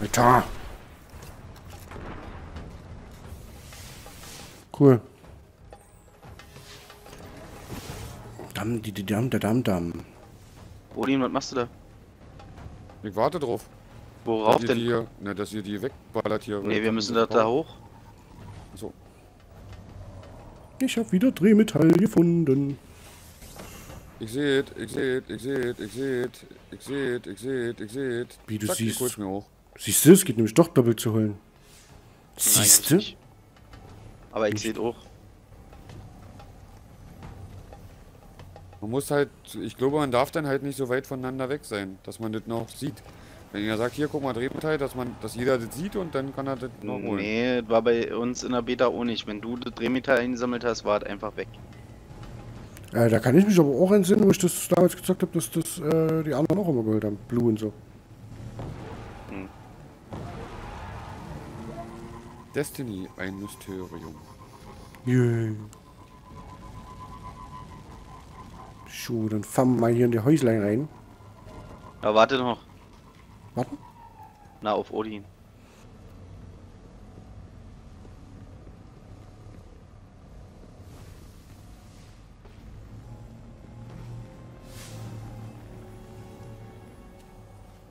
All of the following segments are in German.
Alter. Cool. Damm. Odin, was machst du da? Ich warte drauf. Worauf denn? Hier, ne, dass ihr die wegballert hier. Ne, wir müssen das da hoch. So. Ich hab wieder Drehmetall gefunden. Ich seht. Wie du siehst. Siehst du, es geht nämlich doch doppelt zu holen. Siehst du? Aber ich seht auch. Man muss halt, ich glaube, man darf dann halt nicht so weit voneinander weg sein, dass man das noch sieht. Wenn ihr sagt, hier guck mal Drehmetall, dass jeder das sieht und dann kann er das noch holen. Nee, das war bei uns in der Beta auch nicht. Wenn du das Drehmetall eingesammelt hast, war das einfach weg. Da kann ich mich aber auch entsinnen, wo ich das damals gezockt habe, dass das die anderen auch immer geholt haben. Blue und so. Hm. Destiny, ein Mysterium. Yay. Schuh, dann fahren wir mal hier in die Häuslein rein. Na, warte noch. Warten? Na, auf Odin.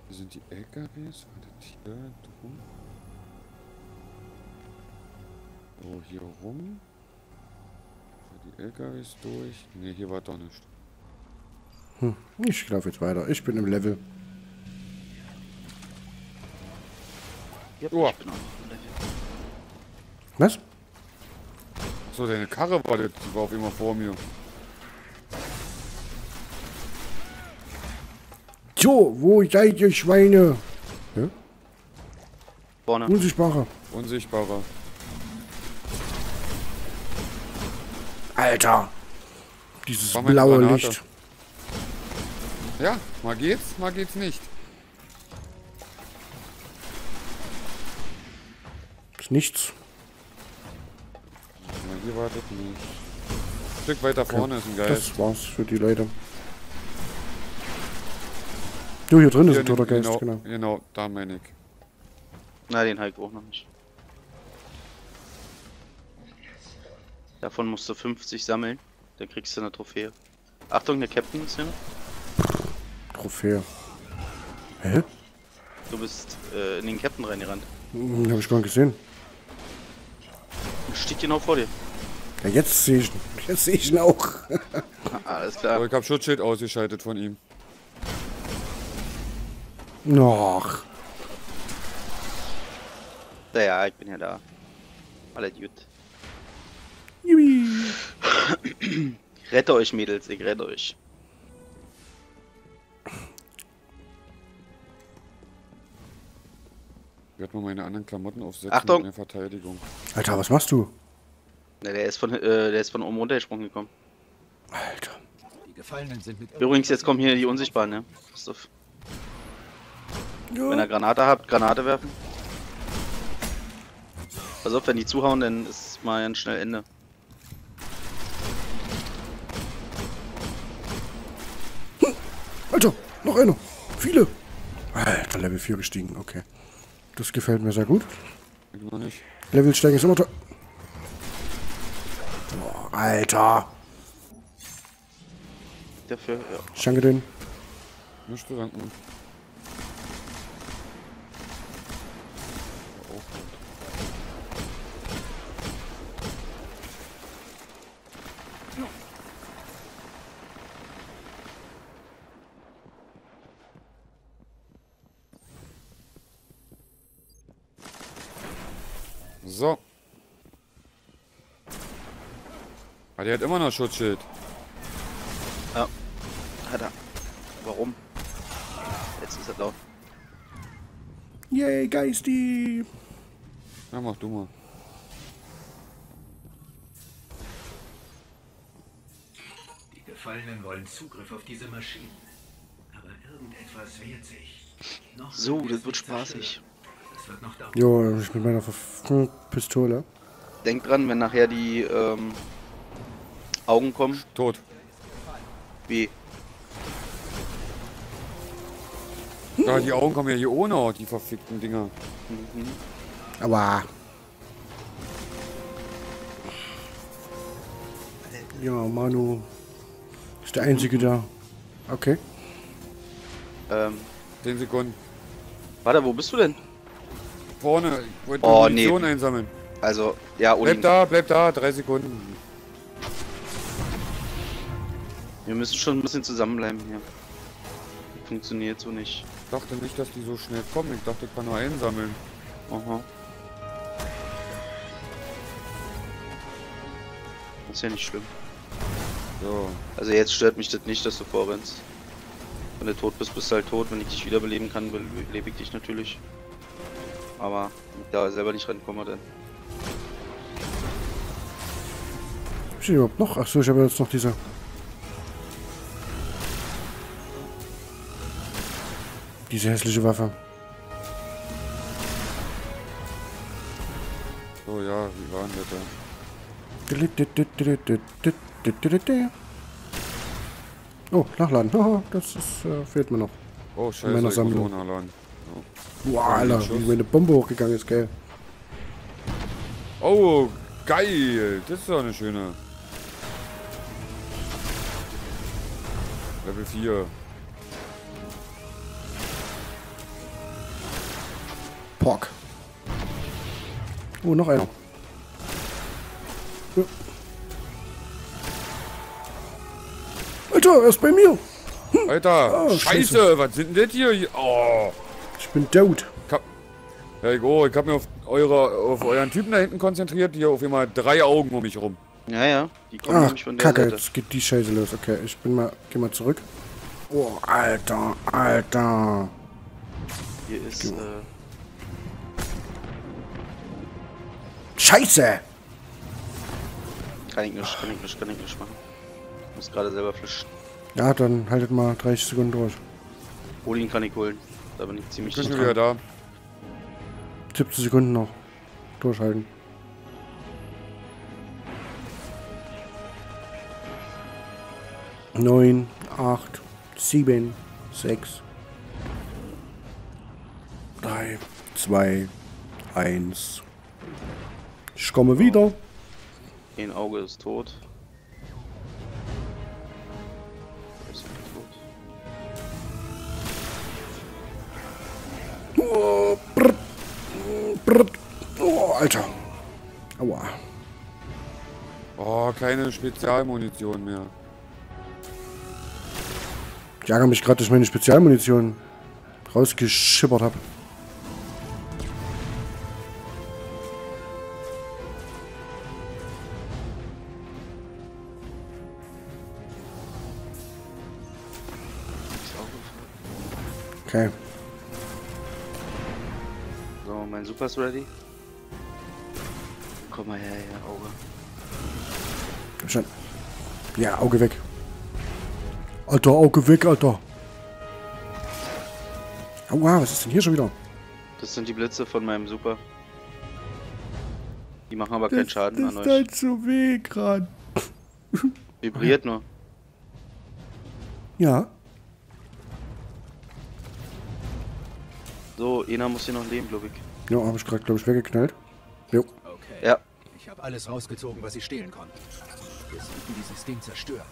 Sind die LKWs? War das hier drum? Oh, hier rum. Die LKWs durch. Ne, hier war doch nichts. Hm, ich laufe jetzt weiter. Ich bin im Level. Ja, oh. Ich bin auch im Level. Was? So, deine Karre war das. Die war auf immer vor mir. So, wo seid ihr Schweine? Ja? Vorne. Unsichtbarer. Alter! Dieses blaue Granate. Licht. Ja, mal geht's nicht. Ist nichts. Ja, hier wartet nicht. Ein Stück weiter vorne ist ein Geist. Das war's für die Leute. Du, hier drin ist ein toter Geist, genau. Genau, da meine ich. Na, den halt auch noch nicht. Davon musst du 50 sammeln, dann kriegst du eine Trophäe. Achtung, der Captain ist hier noch. Trophäe. Hä? Du bist in den Captain reingerannt. Hab ich gar nicht gesehen. Steht genau vor dir. Ja, jetzt sehe ich ihn. Jetzt sehe ich ihn auch. Alles klar. Aber ich hab Schutzschild ausgeschaltet von ihm. Noch. Naja, ich bin ja da. Alles gut. Ich rette euch, Mädels, ich rette euch. Ich werde mal meine anderen Klamotten aufsetzen. Achtung! Mit der Verteidigung. Alter, was machst du? Na, der ist von oben runtergesprungen gekommen. Alter. Die Gefallenen sind mit. Übrigens, jetzt kommen hier die Unsichtbaren, ne? Passt auf. Ja. Wenn ihr Granate habt, Granate werfen. Pass auf, wenn die zuhauen, dann ist mal ganz schnell Ende. Alter, noch einer. Viele. Alter, Level 4 gestiegen, okay. Das gefällt mir sehr gut. Noch nicht. Level steigen ist immer toll. Oh, Alter. Dafür, ja. Ich danke denen. Nicht zu danken. So. Ah, der hat immer noch Schutzschild. Ja. Hat er. Warum? Jetzt ist er laut. Yay, Geisti! Na, mach du mal. Die Gefallenen wollen Zugriff auf diese Maschinen. Aber irgendetwas wehrt sich. Noch so, das wird spaßig. Jo, ich mit meiner Pistole. Denk dran, wenn nachher die Augen kommen. Tot. Wie? Ja, die Augen kommen ja hier ohne, die verfickten Dinger. Mhm. Aber. Ja, Manu ist der Einzige da. Okay. 10 Sekunden. Warte, wo bist du denn? Vorne. Ich wollte Munition einsammeln. Also, ja, Odin. Bleib da, 3 Sekunden. Wir müssen schon ein bisschen zusammenbleiben hier. Funktioniert so nicht. Ich dachte nicht, dass die so schnell kommen. Ich dachte, ich kann nur einsammeln. Aha. Ist ja nicht schlimm. So. Also jetzt stört mich das nicht, dass du vorrennst. Wenn du tot bist, bist du halt tot. Wenn ich dich wiederbeleben kann, belebe ich dich natürlich. Aber da selber nicht rankommen, dann. Ist hier überhaupt noch? Achso, ich habe jetzt noch diese. Diese hässliche Waffe. So, ja, wie waren wir da? Oh, nachladen. Oh, das ist, fehlt mir noch. Oh, scheiße, in meiner Sammlung. Oh. Wow, Alter, wie meine Bombe hochgegangen ist, geil. Oh, geil. Das ist doch eine schöne. Level 4. Pork. Oh, noch einer. Ja. Alter, er ist bei mir. Hm. Alter, oh, Scheiße, was sind denn das hier? Oh. Ich bin tot. Ich hab mir auf euren Typen da hinten konzentriert. Hier auf immer 3 Augen um mich rum. Ja, ja. Die kommen nämlich von der Kacke, Seite. Jetzt geht die Scheiße los. Okay, ich bin mal, geh mal zurück. Oh, Alter, Alter. Hier ist, Scheiße! Kann ich nicht machen. Ich muss gerade selber flischen. Ja, dann haltet mal 30 Sekunden durch. Odin kann ich holen. Da bin ich ziemlich sicher. Ich bin wieder da. 70 Sekunden noch. Durchhalten. Neun, 8, 7, 6, 3, 2, 1. Ich komme wieder. Ein Auge ist tot. Oh, brrt, brrt. Oh, Alter. Aua. Oh, keine Spezialmunition mehr. Ich ärgere mich gerade, dass ich meine Spezialmunition rausgeschippert habe. Okay. So, mein Super ist ready. Komm mal her, ja, Auge. Komm schon. Ja, Auge weg. Alter, Auge weg, Alter. Aua, was ist denn hier schon wieder? Das sind die Blitze von meinem Super. Die machen aber keinen Schaden an euch. Das ist halt so weh gerade. Vibriert nur. Ja. So, einer muss hier noch leben, glaube ich. Ja, habe ich gerade, glaube ich, weggeknallt. Jo. Okay. Ja. Ich habe alles rausgezogen, was ich stehlen konnte. Wir sollten dieses Ding zerstören.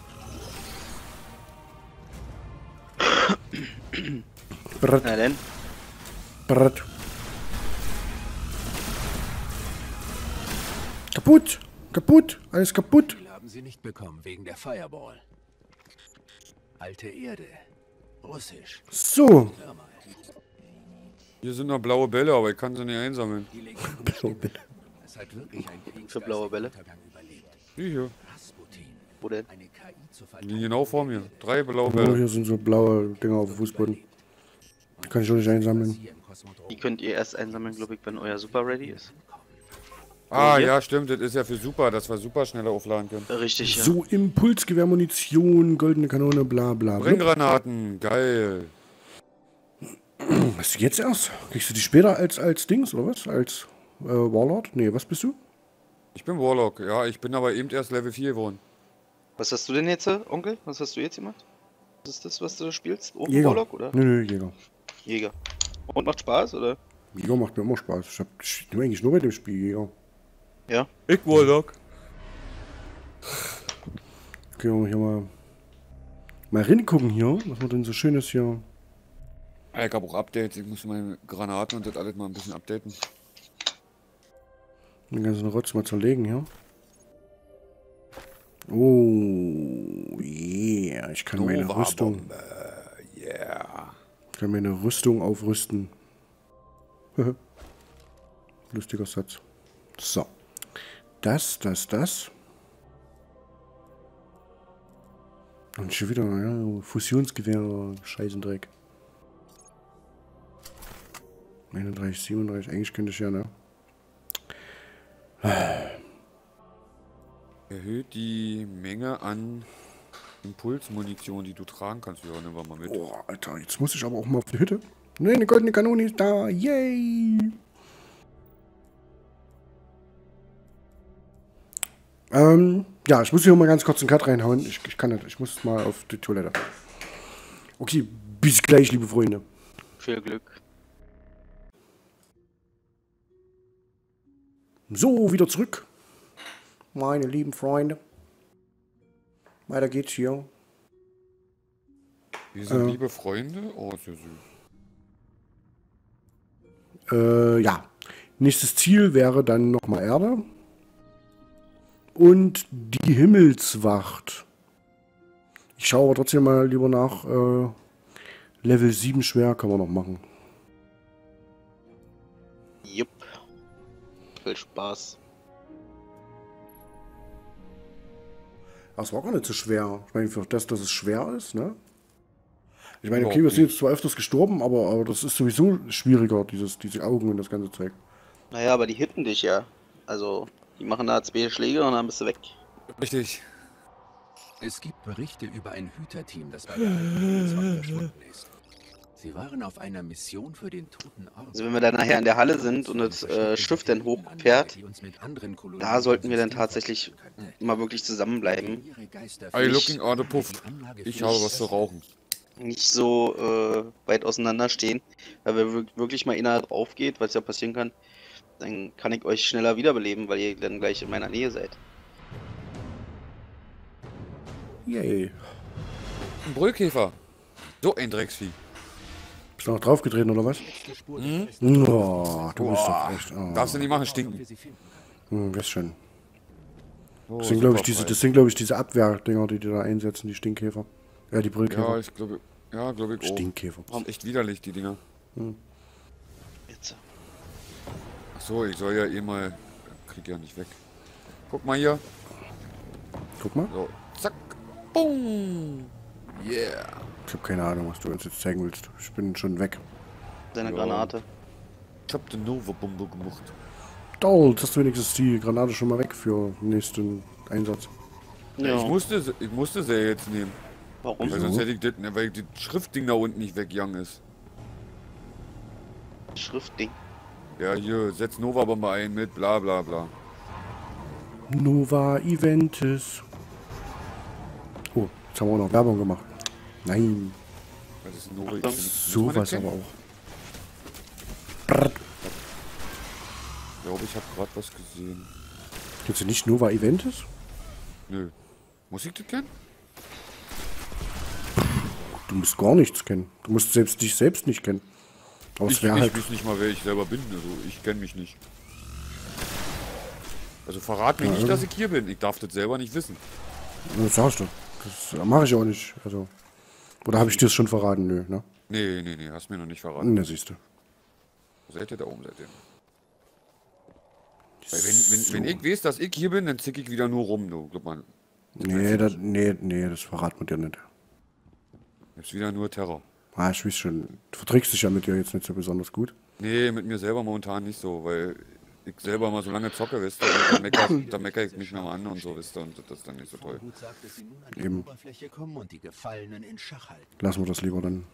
Brrrt. Na denn? Brrrt. Kaputt! Kaputt! Alles kaputt! Die haben sie nicht bekommen, wegen der Fireball. Alte Erde. Russisch. So. Hier sind noch blaue Bälle, aber ich kann sie nicht einsammeln. Blaue Bälle. Für blaue Bälle? Die hier. Wo denn? Die genau vor mir. 3 blaue Bälle. Oh, hier sind so blaue Dinger auf dem Fußboden. Die kann ich auch nicht einsammeln. Die könnt ihr erst einsammeln, glaube ich, wenn euer Super ready ist. Ah, ja, stimmt. Das ist ja für Super, dass wir Super schneller aufladen können. Richtig, ja. So, Impulsgewehr, Munition, goldene Kanone, bla bla. Brennggranaten, geil. Was, jetzt erst? Kriegst du die später als Dings, oder was? Als Warlord? Ne, was bist du? Ich bin Warlock, ja. Ich bin aber eben erst Level 4 geworden. Was hast du denn jetzt, Onkel? Was hast du jetzt gemacht? Was ist das, was du da spielst? Warlock, oder? Nö, Jäger. Jäger. Und macht Spaß, oder? Jäger macht mir immer Spaß. Ich nehme eigentlich nur mit dem Spiel Jäger. Ja? Ich Warlock. Okay, wir hier mal reingucken hier, was wir denn so schönes hier. Ich habe auch Updates, ich muss meine Granaten und das alles mal ein bisschen updaten. Den ganzen Rotz mal zerlegen hier. Oh, yeah, ich kann meine Nova Rüstung. Bombe. Yeah. Ich kann meine Rüstung aufrüsten. Lustiger Satz. So. Das. Und schon wieder, ja, Fusionsgewehr, Scheißendreck. 31, 37, eigentlich könnte ich ja, ne? Erhöht die Menge an Impulsmunition, die du tragen kannst. Ja, nehmen wir mal mit. Oh, Alter, jetzt muss ich aber auch mal auf die Hütte. Ne, eine goldene Kanone ist da. Yay! Ja, ich muss hier mal ganz kurz einen Cut reinhauen. Ich kann nicht. Ich muss mal auf die Toilette. Okay, bis gleich, liebe Freunde. Viel Glück. So, wieder zurück. Meine lieben Freunde. Weiter geht's hier. Wir sind liebe Freunde? Oh, sehr süß. Ja. Nächstes Ziel wäre dann nochmal Erde. Und die Himmelswacht. Ich schaue aber trotzdem mal lieber nach. Level 7 schwer kann man noch machen. Jupp. Viel Spaß. Das war gar nicht so schwer. Ich meine, für das, dass es schwer ist, ne? Ich meine, okay, wir sind jetzt zwar öfters gestorben, aber das ist sowieso schwieriger, diese Augen und das ganze Zeug. Naja, aber die hitten dich ja. Also... Die machen da 2 Schläge und dann bist du weg. Richtig. Es gibt Berichte über ein Hüterteam, das bei der Himmelswacht verschwunden ist. Sie waren auf einer Mission für den toten Ort. Also wenn wir dann nachher in der Halle sind und das Schiff dann hochfährt, da sollten wir dann tatsächlich mal wirklich zusammenbleiben. I looking at the puff. Ich habe was zu rauchen. Nicht so weit auseinander stehen, weil wenn wirklich mal innerhalb aufgeht, was ja passieren kann, dann kann ich euch schneller wiederbeleben, weil ihr dann gleich in meiner Nähe seid. Yay. Ein Brüllkäfer. So ein Drecksvieh. Bist du noch draufgetreten oder was? Hm? Oh, du bist doch echt. Oh. Darfst du nicht machen, stinken. Hm, weiß schon. Das sind, glaube ich, diese Abwehrdinger, die da einsetzen, die Stinkkäfer. Ja, die Brüllkäfer. Ja, ich glaube. Ja, glaube ich. Stinkkäfer. Echt widerlich, die Dinger. Hm. So, ich soll ja eh mal... Krieg ja nicht weg. Guck mal hier. Guck mal. So, zack. Boom. Yeah. Ich hab keine Ahnung, was du uns jetzt zeigen willst. Ich bin schon weg. Deine Granate. Ich hab die Nova Bombe gemacht. Toll, jetzt hast du wenigstens die Granate schon mal weg für den nächsten Einsatz. Ja. Ich musste sie jetzt nehmen. Warum? Weil sonst hätte ich das, weil das Schriftding da unten nicht weggegangen ist. Schriftding? Ja, hier, setz Nova Bombe ein mit bla bla bla. Nova Eventis. Oh, jetzt haben wir auch noch Werbung gemacht. Nein. Das ist Nova Eventis. Sowas aber auch. Ich glaube, ich habe gerade was gesehen. Kennst du nicht Nova Eventis? Nö. Muss ich das kennen? Du musst gar nichts kennen. Du musst selbst dich selbst nicht kennen. Ich weiß nicht mal, wer ich selber bin, also ich kenne mich nicht. Also verrat mir nicht, dass ich hier bin. Ich darf das selber nicht wissen. Das sagst du. Das mache ich auch nicht. Also. Oder habe ich dir das schon verraten? Nö, ne? Nee, hast mir noch nicht verraten. Ne, siehst du. Wo seid ihr da oben seitdem? Weil wenn ich weiß, dass ich hier bin, dann zick ich wieder nur rum, du glaub mal. Nee, das verrat man dir nicht. Jetzt wieder nur Terror. Ah, ich weiß schon, du verträgst dich ja mit dir jetzt nicht so besonders gut. Nee, mit mir selber momentan nicht so, weil ich selber mal so lange zocke, wisst ihr, da meckere ich mich noch mal an und so, wisst ihr, und das ist dann nicht so toll. Eben. Lassen wir das lieber dann.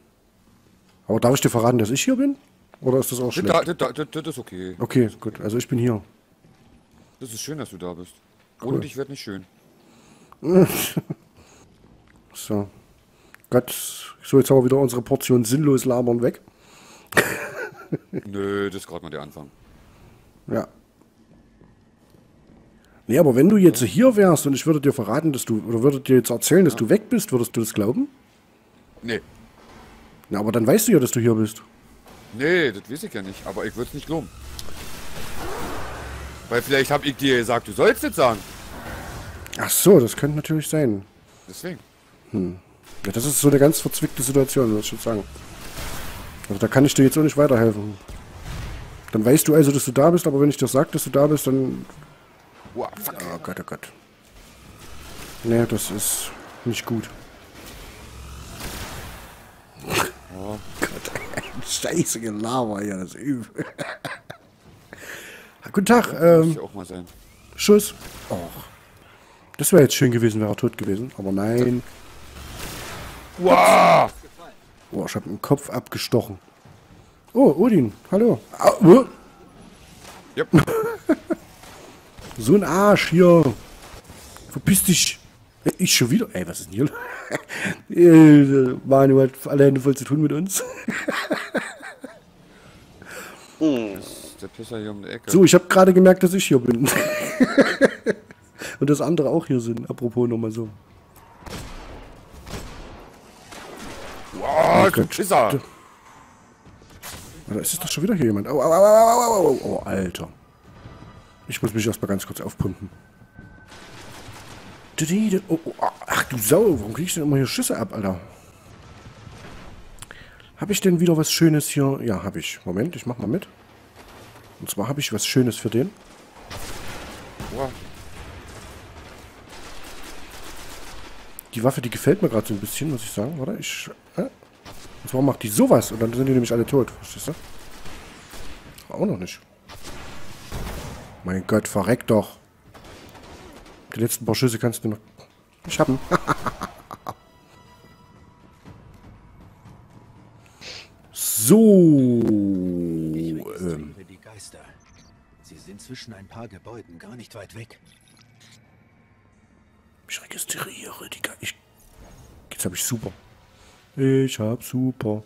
Aber darf ich dir verraten, dass ich hier bin? Oder ist das auch schlecht? Das ist okay. Okay, gut, also ich bin hier. Das ist schön, dass du da bist. Ohne dich wird nicht schön. So. Gott, so jetzt haben wir wieder unsere Portion sinnlos labern weg. Nö, das ist gerade mal der Anfang. Ja. Nee, aber wenn du jetzt hier wärst und ich würde dir verraten, dass du, oder würde dir jetzt erzählen, dass du weg bist, würdest du das glauben? Nee. Na, aber dann weißt du ja, dass du hier bist. Nee, das weiß ich ja nicht, aber ich würde es nicht glauben. Weil vielleicht habe ich dir gesagt, du sollst jetzt sagen. Ach so, das könnte natürlich sein. Deswegen. Hm. Ja, das ist so eine ganz verzwickte Situation, würde ich schon sagen. Also da kann ich dir jetzt auch nicht weiterhelfen. Dann weißt du also, dass du da bist, aber wenn ich dir sage, dass du da bist, dann... Wow, fuck. Oh Gott, oh Gott. Nee, das ist nicht gut. Oh Gott, ein scheiße Gelaber hier, das ist übel. Guten Tag, muss ich auch mal sein. Schuss. Oh. Das wäre jetzt schön gewesen, wäre er tot gewesen, aber nein. Wow! Oh, ich habe den Kopf abgestochen. Oh, Odin, hallo. Oh. Yep. So ein Arsch hier. Verpiss dich. Ich schon wieder. Ey, was ist denn hier? Manu hat alleine voll zu tun mit uns. Das ist der Pisser hier um die Ecke. So, ich habe gerade gemerkt, dass ich hier bin. Und dass andere auch hier sind. Apropos nochmal so. Oh, Pisser! Da ist doch schon wieder hier jemand. Au, au, au, au, au, au. Oh, Alter. Ich muss mich erstmal ganz kurz aufpumpen. Oh, oh, ach du Sau, warum krieg ich denn immer hier Schüsse ab, Alter? Hab ich denn wieder was Schönes hier? Ja, hab ich. Moment, ich mach mal mit. Und zwar habe ich was Schönes für den. Wow. Die Waffe, die gefällt mir gerade so ein bisschen, muss ich sagen, oder? Und zwar macht die sowas und dann sind die nämlich alle tot, verstehst du? Auch noch nicht. Mein Gott, verreck doch. Die letzten paar Schüsse kannst du noch... Ich hab ihn. So. Ich registriere die Geister. Sie sind zwischen ein paar Gebäuden gar nicht weit weg. Ich registriere die Geister. Jetzt hab ich super. Ich hab super.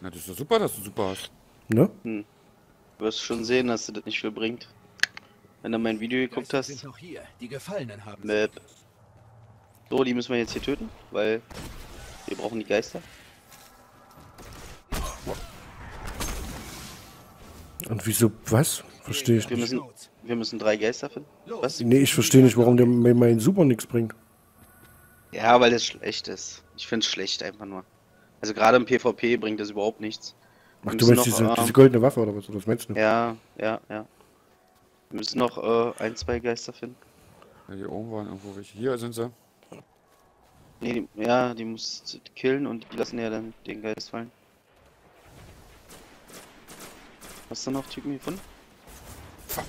Na, das ist doch super, dass du super hast. Ne? Hm. Du wirst schon sehen, dass dir das nicht viel bringt. Wenn du mein Video geguckt hast. Sind auch hier. Die Gefallenen haben Map. So, die müssen wir jetzt hier töten, weil wir brauchen die Geister. Und wieso? Was? Verstehe ich nicht. Wir müssen 3 Geister finden. Was? Nee, ich verstehe nicht, warum der mir mein Super nichts bringt. Ja, weil das schlecht ist. Ich finde es schlecht einfach nur. Also gerade im PvP bringt das überhaupt nichts. Ach, du meinst diese goldene Waffe oder was? Oder was meinst du? Ja, ja, ja. Wir müssen noch 1, 2 Geister finden. Ja, hier oben waren irgendwo welche. Hier sind sie. Nee, die musst killen und die lassen ja dann den Geist fallen. Hast du noch Typen gefunden? Fuck.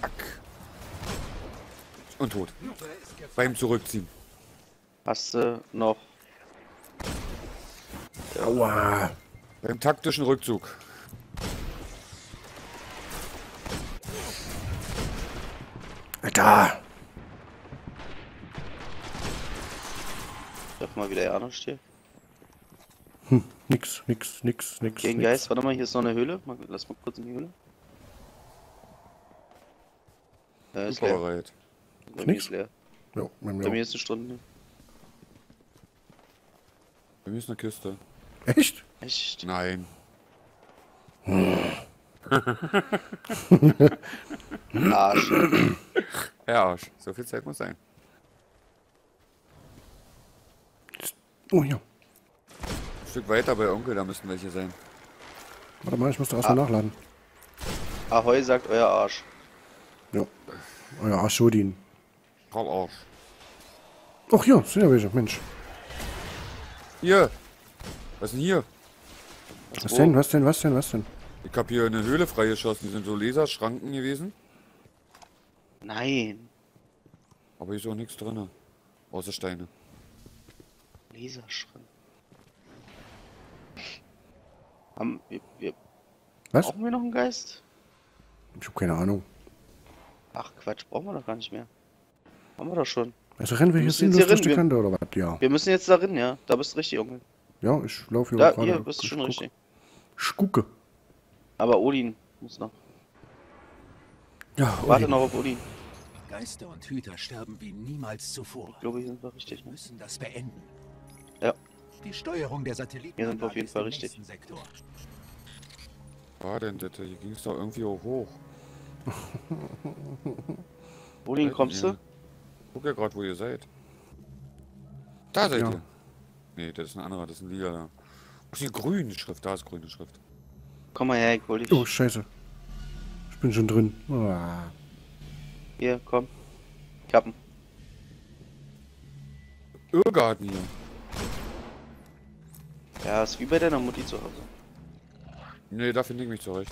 Und tot. Beim Zurückziehen. Hast du noch... Aua. Beim taktischen Rückzug. Da. Ich darf mal wieder Ahnung stehen. Hm, nix. Gegen Geist, warte mal, hier ist noch eine Höhle. Lass mal kurz in die Höhle. Da ist leer. Bei mir ist leer. Ja, bei mir ist eine Stunde. Bei mir ist eine Kiste. Echt? Echt? Nein. Hm. Arsch. Ja, Arsch. So viel Zeit muss sein. Oh, ja. Ein Stück weiter bei Onkel, da müssten welche sein. Warte mal, ich muss da erstmal nachladen. Ahoi sagt euer Arsch. Ja. Euer Arsch, Odin. Komm auf. Ach ja, sind ja welche, Mensch. Hier. Was denn hier? Was denn? Ich hab hier eine Höhle freigeschossen, die sind so Laserschranken gewesen. Nein. Aber hier ist auch nichts drin. Außer Steine. Laserschranken. Brauchen wir noch einen Geist? Ich hab keine Ahnung. Ach Quatsch, brauchen wir doch gar nicht mehr. Haben wir doch schon. Also rennen wir hier sinnlos durch die Kante oder was? Ja. Wir müssen jetzt da rein, ja. Da bist du richtig, Onkel. Ja, ich laufe hier gerade. Ja, hier bist du schon richtig. Ich gucke. Aber Odin muss noch. Ja, Odin. Warte noch auf Odin. Geister und Hüter sterben wie niemals zuvor. Ich glaube, hier sind wir richtig. Wir müssen das beenden. Ja. Die Steuerung der Satelliten. Hier sind wir auf jeden Fall richtig. Was war denn das? Hier ging es doch irgendwie hoch. Odin, kommst du? Guck ja gerade, wo ihr seid. Da seid ihr. Nee, das ist ein anderer, das ist ein Liga da. Oh, die grüne Schrift, da ist grüne Schrift. Komm mal her, ich wollte dich. Oh, scheiße. Ich bin schon drin. Oh. Hier, komm. Kappen. Irrgarten hier. Ja, ist wie bei deiner Mutti zu Hause. Nee, da finde ich mich zurecht.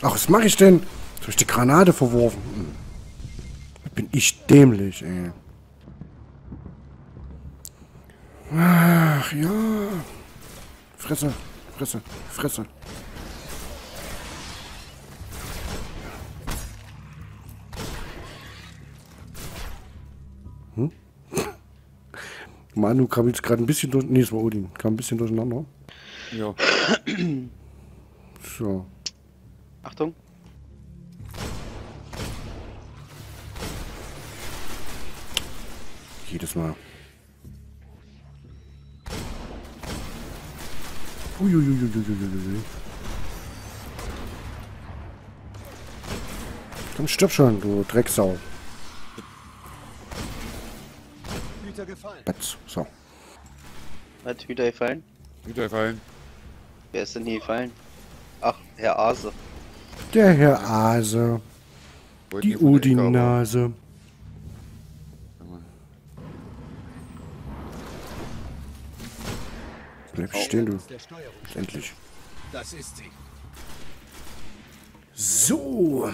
Ach, was mache ich denn? Durch die Granate verworfen. Bin ich dämlich, ey. Ach ja. Fresse, Fresse, Fresse. Hm? Manu kam jetzt gerade ein bisschen durch. Nee, es war Odin. Kam ein bisschen durcheinander. Ja. So. Achtung. Jedes Mal. Uiuiuiuiuiuiui. Komm, stirb schon, du Drecksau. Hüter gefallen. Batz, so. Hat Hüter gefallen? Hüter gefallen. Wer ist denn hier gefallen? Ach, Herr Ase. Der Herr Ase. Die Odin-Nase. Bleib stehen, du. Endlich. Das ist sie. So.